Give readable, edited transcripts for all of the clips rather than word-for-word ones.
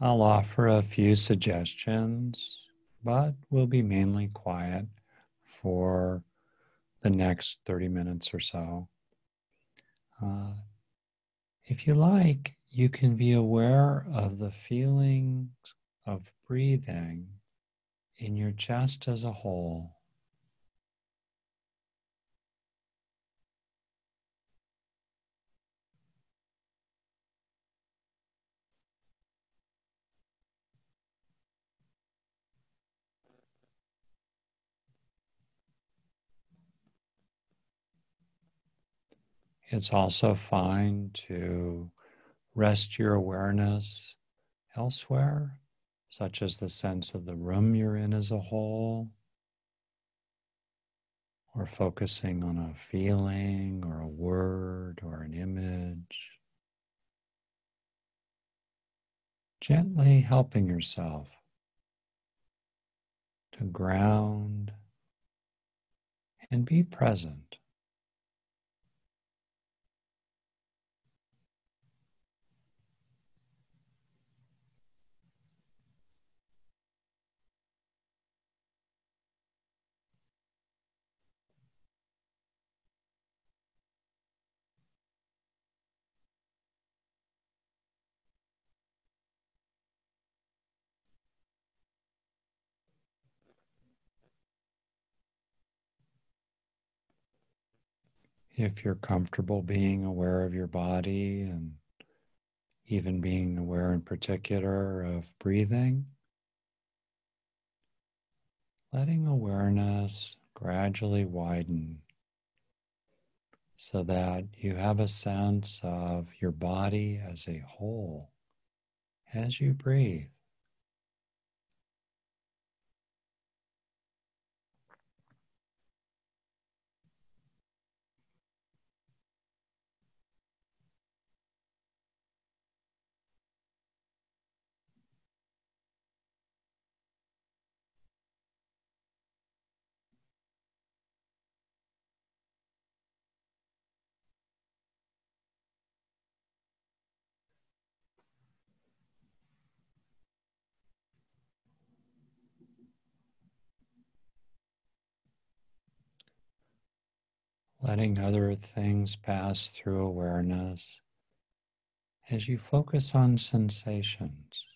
I'll offer a few suggestions, but we'll be mainly quiet for the next 30 minutes or so. If you like, you can be aware of the feelings of breathing in your chest as a whole. It's also fine to rest your awareness elsewhere, such as the sense of the room you're in as a whole, or focusing on a feeling or a word or an image. Gently helping yourself to ground and be present. If you're comfortable being aware of your body and even being aware in particular of breathing, letting awareness gradually widen so that you have a sense of your body as a whole as you breathe. Letting other things pass through awareness as you focus on sensations.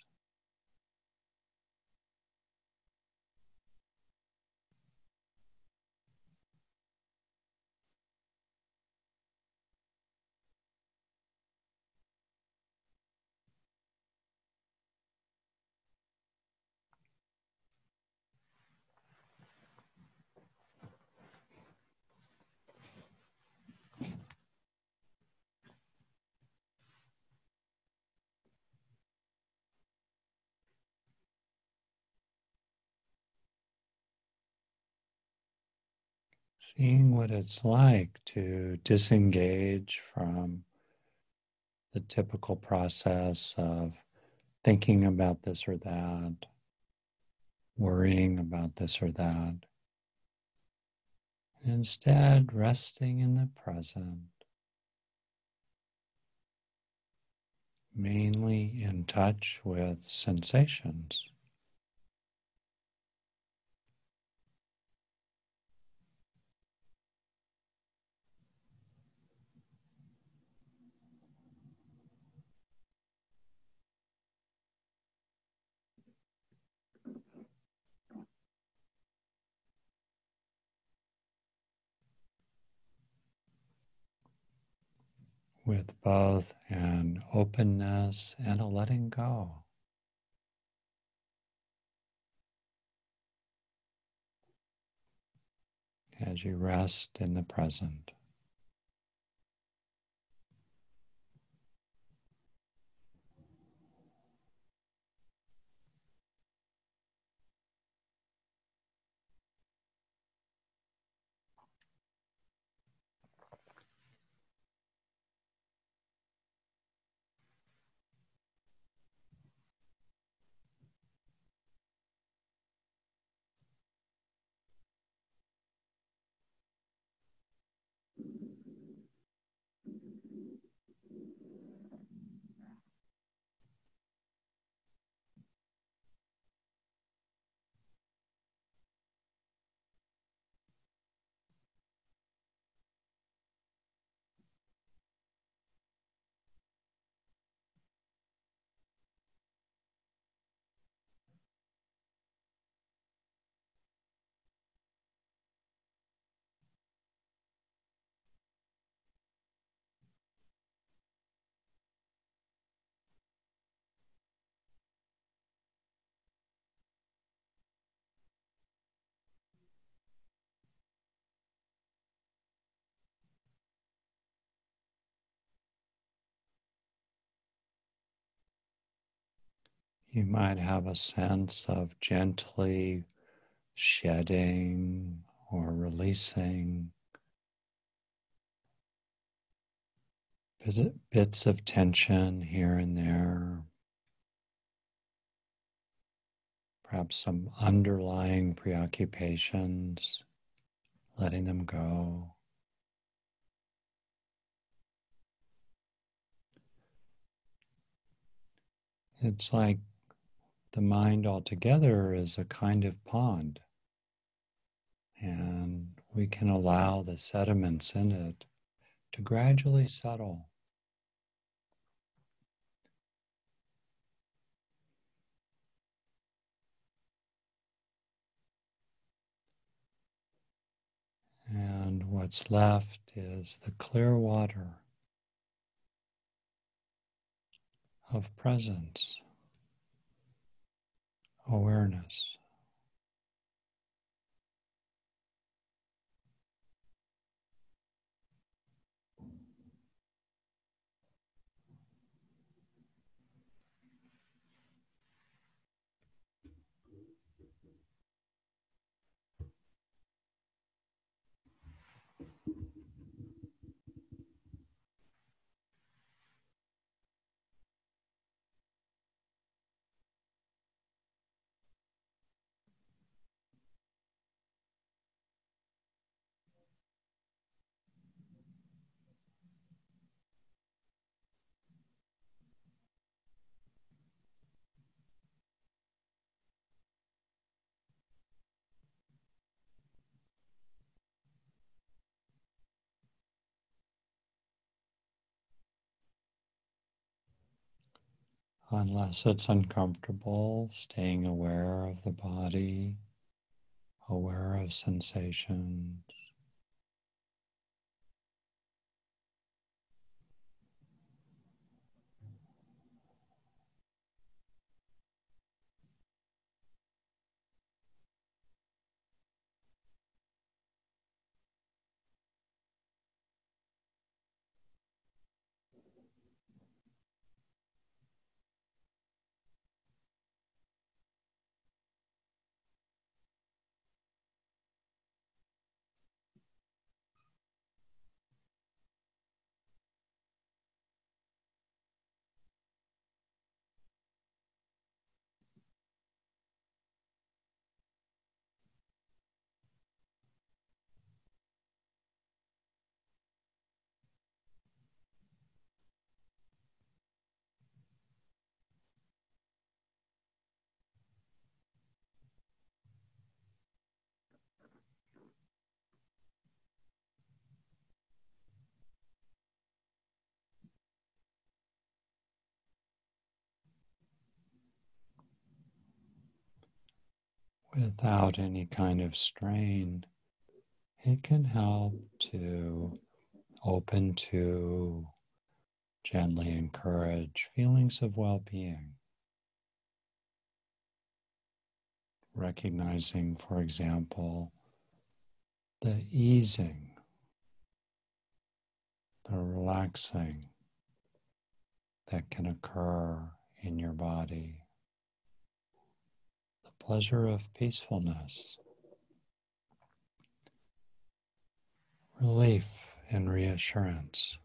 Seeing what it's like to disengage from the typical process of thinking about this or that, worrying about this or that, and instead resting in the present, mainly in touch with sensations. With both an openness and a letting go. As you rest in the present. You might have a sense of gently shedding or releasing bits of tension here and there, perhaps some underlying preoccupations, letting them go. It's like the mind altogether is a kind of pond, and we can allow the sediments in it to gradually settle. And what's left is the clear water of presence, awareness. Unless it's uncomfortable, staying aware of the body, aware of sensations. Without any kind of strain, it can help to open to, gently encourage feelings of well-being. Recognizing, for example, the easing, the relaxing that can occur in your body. Pleasure of peacefulness, relief and reassurance.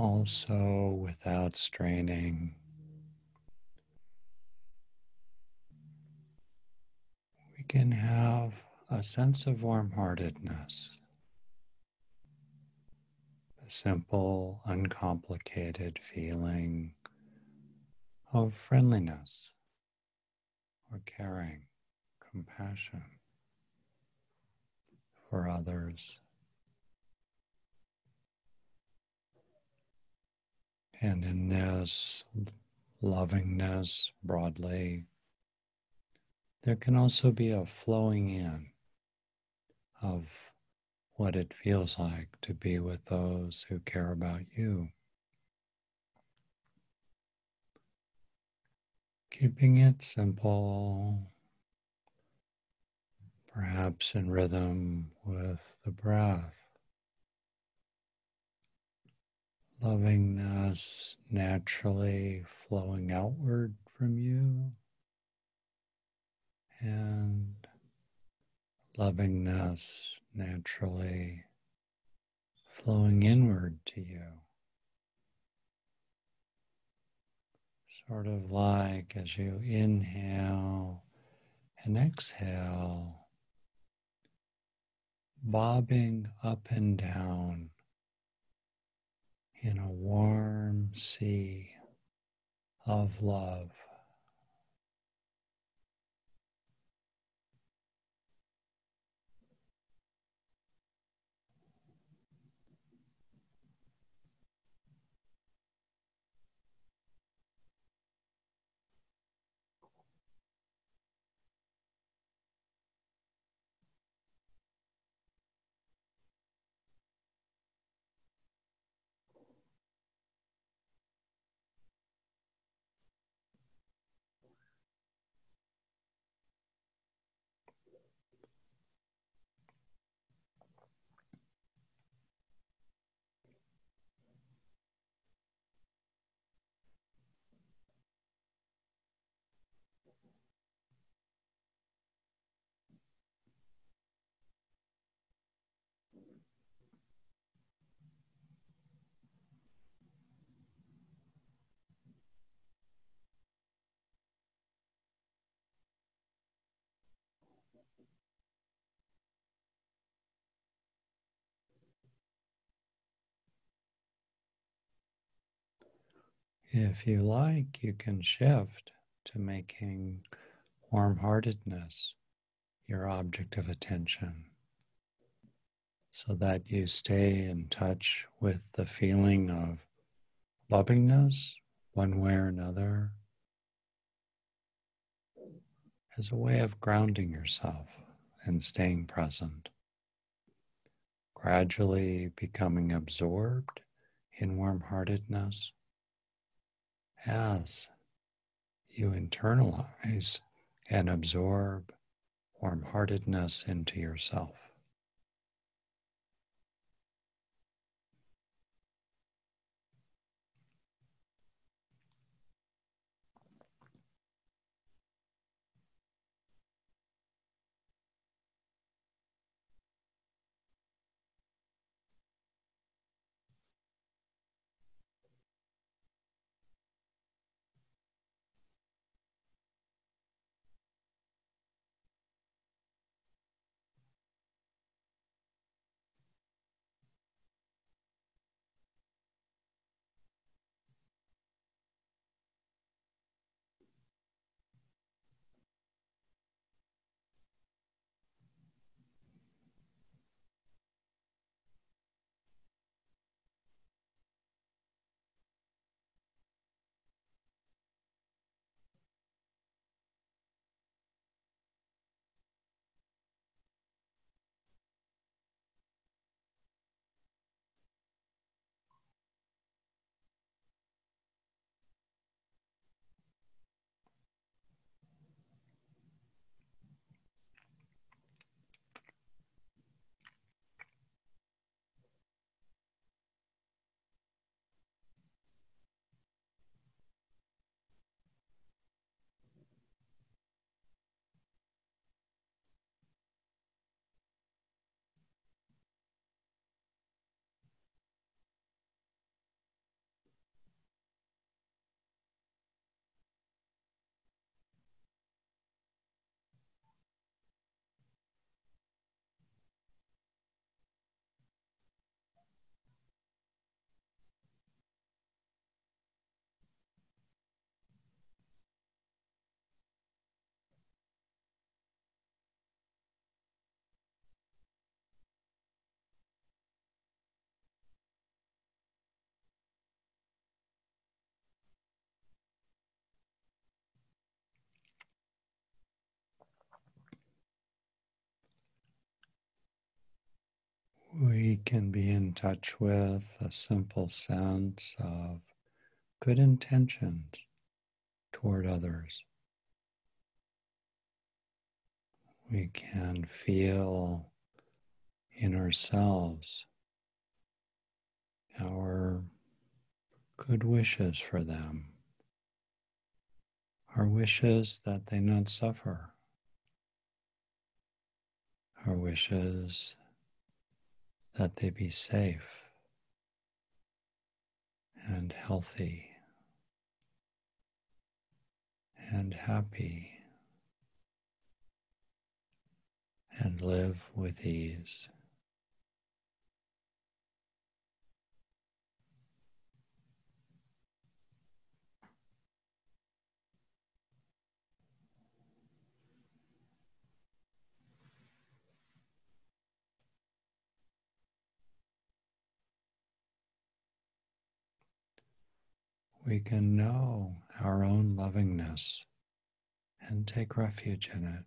Also, without straining, we can have a sense of warm-heartedness, a simple, uncomplicated feeling of friendliness or caring, compassion for others. And in this lovingness broadly, there can also be a flowing in of what it feels like to be with those who care about you. Keeping it simple, perhaps in rhythm with the breath. Lovingness naturally flowing outward from you, and lovingness naturally flowing inward to you. Sort of like as you inhale and exhale, bobbing up and down in a warm sea of love. If you like, you can shift to making warm-heartedness your object of attention, so that you stay in touch with the feeling of lovingness one way or another, as a way of grounding yourself and staying present, gradually becoming absorbed in warm-heartedness as you internalize and absorb warm-heartedness into yourself. We can be in touch with a simple sense of good intentions toward others. We can feel in ourselves our good wishes for them, our wishes that they not suffer, our wishes that they be safe and healthy and happy and live with ease. We can know our own lovingness and take refuge in it.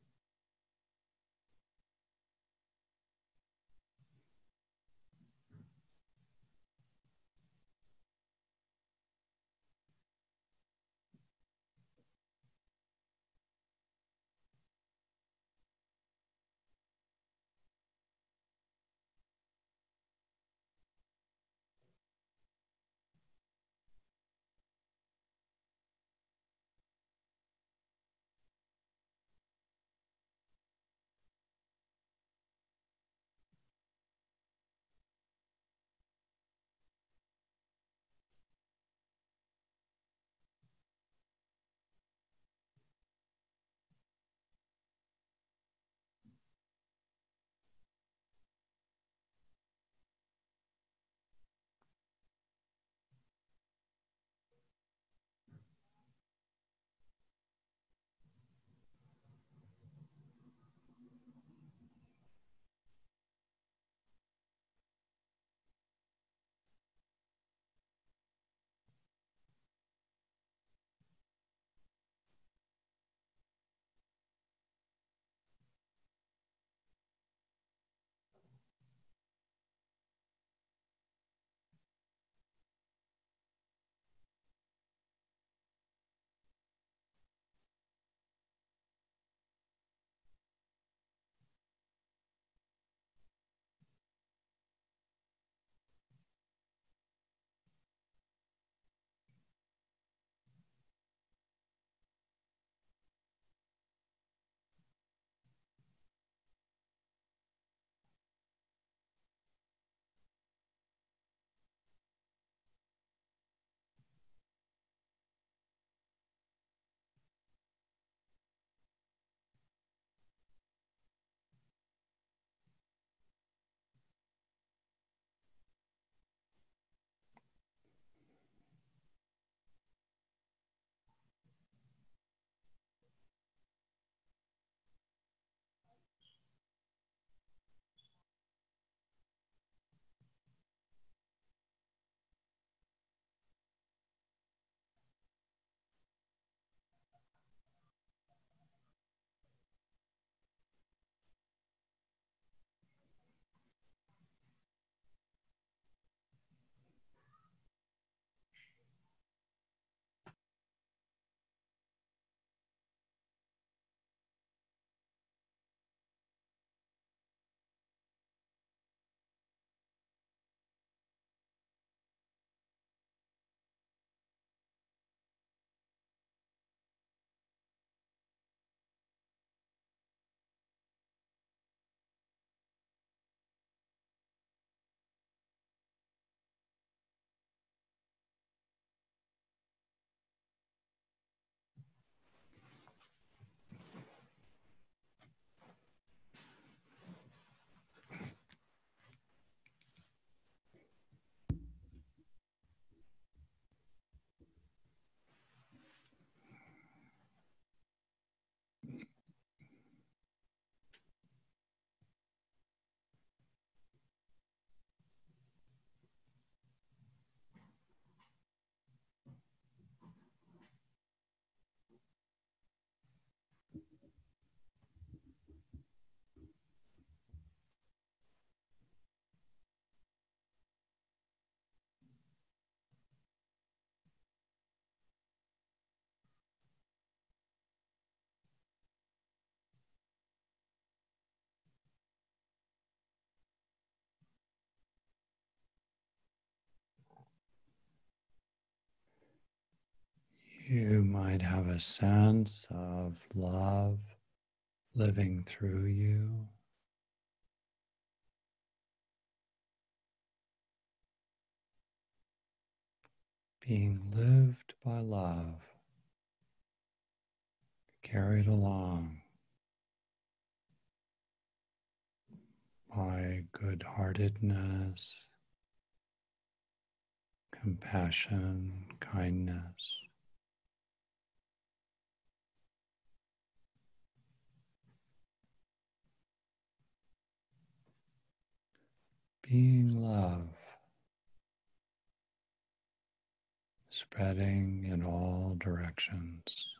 might have a sense of love living through you. Being lived by love, carried along by good-heartedness, compassion, kindness. Being love, spreading in all directions.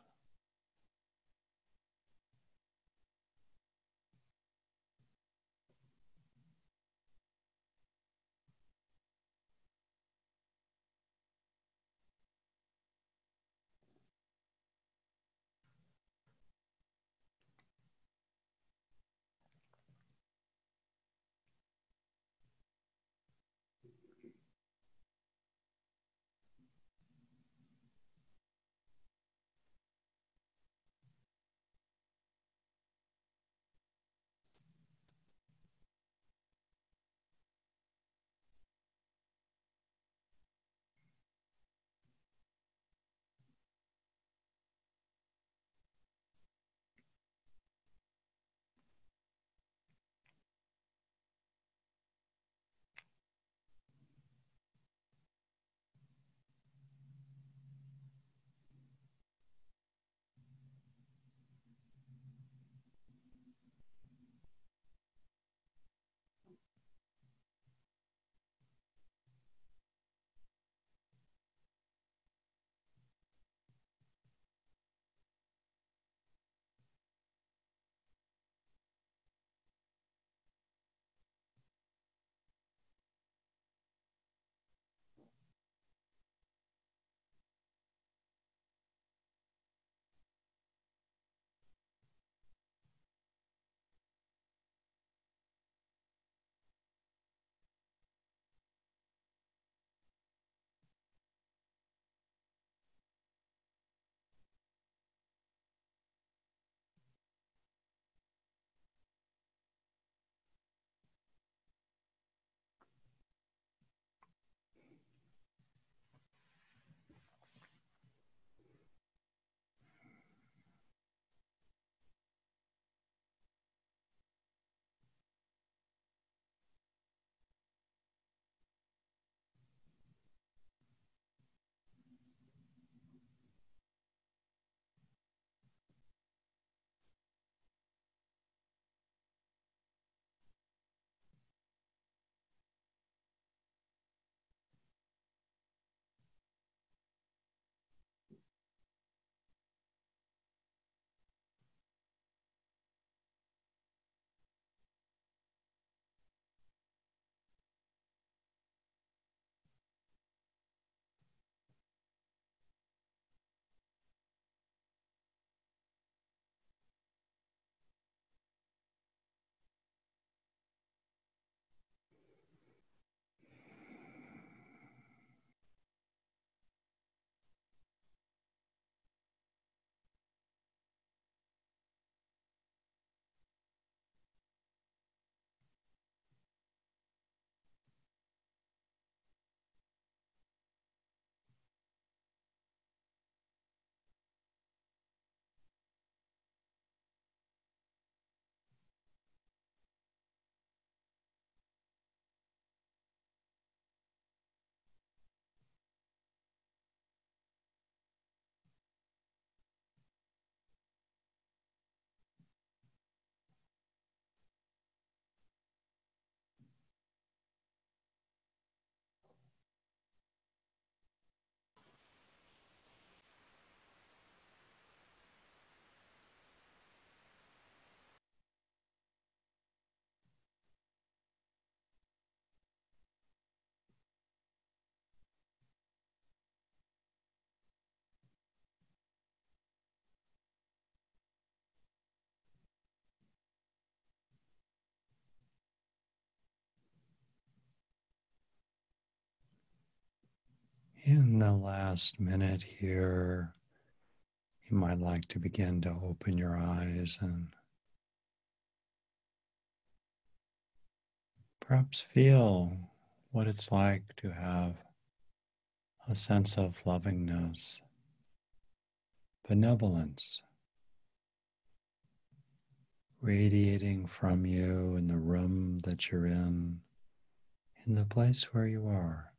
In the last minute here, you might like to begin to open your eyes and perhaps feel what it's like to have a sense of lovingness, benevolence, radiating from you in the room that you're in the place where you are.